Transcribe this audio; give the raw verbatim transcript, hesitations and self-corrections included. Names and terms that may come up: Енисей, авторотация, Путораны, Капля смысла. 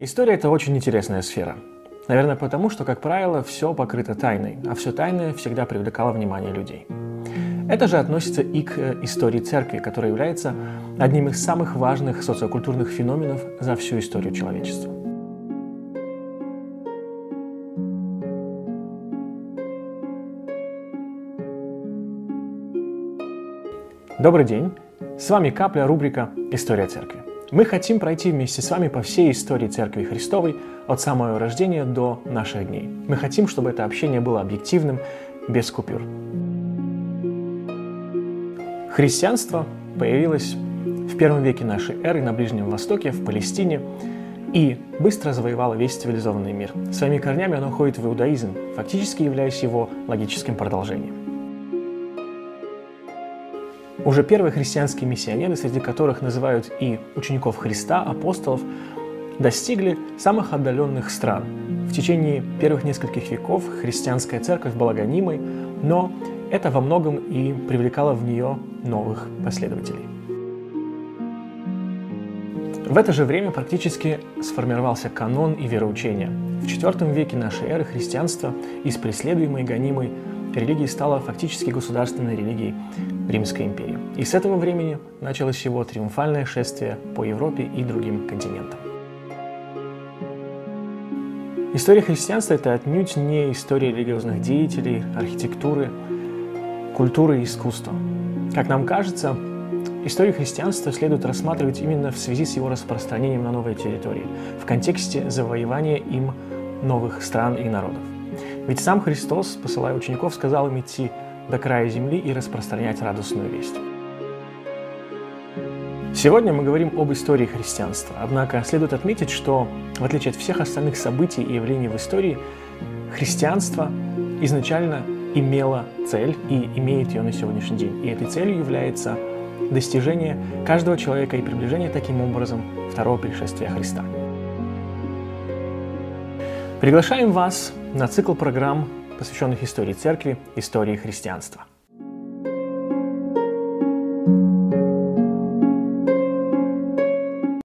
История – это очень интересная сфера. Наверное, потому, что, как правило, все покрыто тайной, а все тайное всегда привлекало внимание людей. Это же относится и к истории церкви, которая является одним из самых важных социокультурных феноменов за всю историю человечества. Добрый день! С вами Капля, рубрика «История церкви». Мы хотим пройти вместе с вами по всей истории Церкви Христовой от самого рождения до наших дней. Мы хотим, чтобы это общение было объективным, без купюр. Христианство появилось в первом веке нашей эры на Ближнем Востоке, в Палестине, и быстро завоевало весь цивилизованный мир. Своими корнями оно уходит в иудаизм, фактически являясь его логическим продолжением. Уже первые христианские миссионеры, среди которых называют и учеников Христа, апостолов, достигли самых отдаленных стран. В течение первых нескольких веков христианская церковь была гонимой, но это во многом и привлекало в нее новых последователей. В это же время практически сформировался канон и вероучение. В четвёртом веке нашей эры христианство из преследуемой и гонимой религии стала фактически государственной религией Римской империи. И с этого времени началось его триумфальное шествие по Европе и другим континентам. История христианства – это отнюдь не история религиозных деятелей, архитектуры, культуры и искусства. Как нам кажется, историю христианства следует рассматривать именно в связи с его распространением на новые территории, в контексте завоевания им новых стран и народов. Ведь сам Христос, посылая учеников, сказал им идти до края земли и распространять радостную весть. Сегодня мы говорим об истории христианства, однако следует отметить, что, в отличие от всех остальных событий и явлений в истории, христианство изначально имело цель и имеет ее на сегодняшний день. И этой целью является достижение каждого человека и приближение таким образом второго пришествия Христа. Приглашаем вас на цикл программ, посвященных истории церкви, истории христианства.